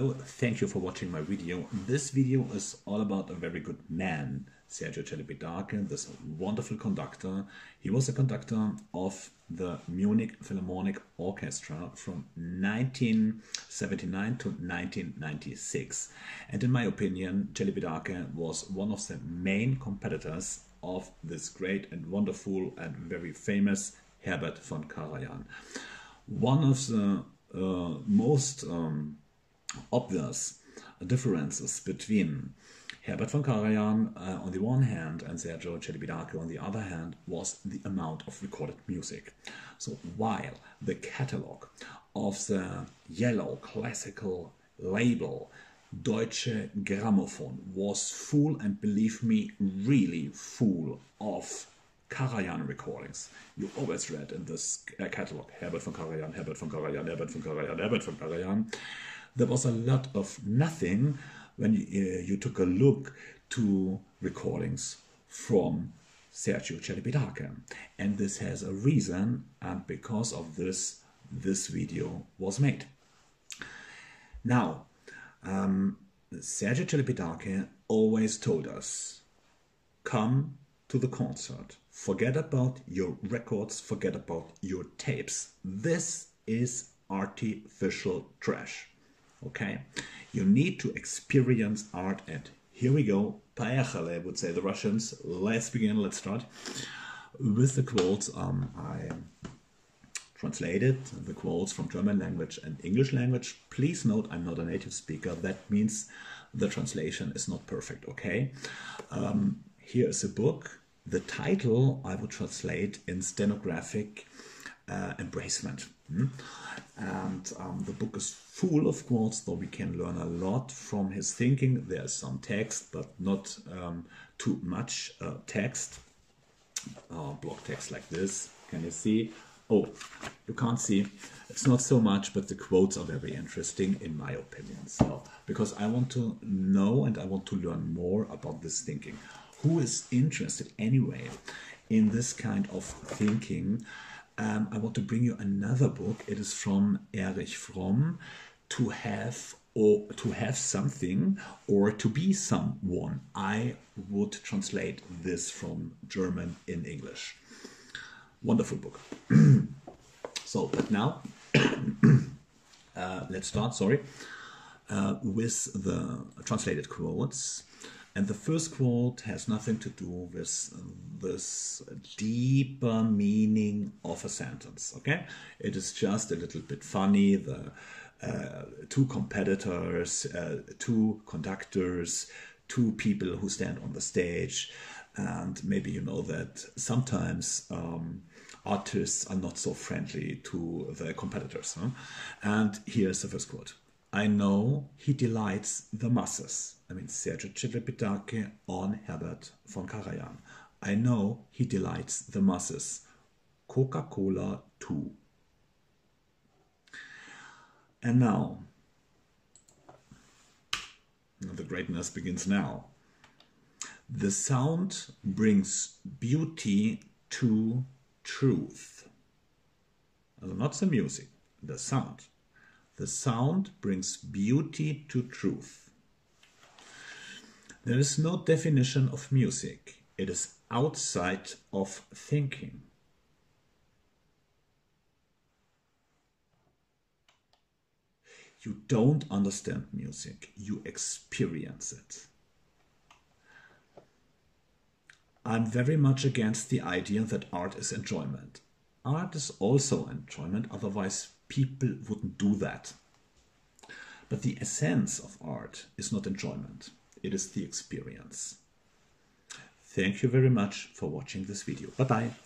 below. Thank you for watching my video. This video is all about a very good man, Sergiu Celibidache, this wonderful conductor. He was a conductor of the Munich Philharmonic Orchestra from 1979 to 1996. And in my opinion, Celibidache was one of the main competitors of this great and wonderful and very famous Herbert von Karajan. One of the most obvious differences between Herbert von Karajan on the one hand and Sergiu Celibidache on the other hand was the amount of recorded music. So while the catalogue of the yellow classical label Deutsche Grammophon was full, and believe me, really full of Karajan recordings. You always read in this catalogue Herbert von Karajan, Herbert von Karajan, Herbert von Karajan, Herbert von Karajan. There was a lot of nothing when you took a look to recordings from Sergiu Celibidache. And this has a reason, and because of this, this video was made. Now, Sergiu Celibidache always told us, come to the concert. Forget about your records, forget about your tapes. This is artificial trash. Okay? You need to experience art, and here we go. Поехали, would say the Russians. Let's begin, let's start. With the quotes, I translated the quotes from German language and English language. Please note, I'm not a native speaker. That means the translation is not perfect, okay? Here is a book. The title I would translate in stenographic embracement. And the book is full of quotes, though we can learn a lot from his thinking. There's some text, but not too much text. Block text like this. Can you see? Oh, you can't see. It's not so much, but the quotes are very interesting in my opinion. So, because I want to know and I want to learn more about this thinking. Who is interested anyway in this kind of thinking? I want to bring you another book. It is from Erich Fromm, To Have or To Have Something or To Be Someone. I would translate this from German in English. Wonderful book. So, but now let's start, sorry, with the translated quotes. And the first quote has nothing to do with this deeper meaning of a sentence, okay? It is just a little bit funny. The two competitors, two conductors, two people who stand on the stage. And maybe you know that sometimes artists are not so friendly to their competitors. Huh? And here's the first quote. I know he delights the masses. I mean, Sergiu Celibidache on Herbert von Karajan. I know he delights the masses. Coca-Cola too. And now, the greatness begins now. The sound brings beauty to truth. Not the music, the sound. The sound brings beauty to truth. There is no definition of music. It is outside of thinking. You don't understand music. You experience it. I'm very much against the idea that art is enjoyment. Art is also enjoyment, otherwise people wouldn't do that. But the essence of art is not enjoyment. It is the experience. Thank you very much for watching this video. Bye-bye.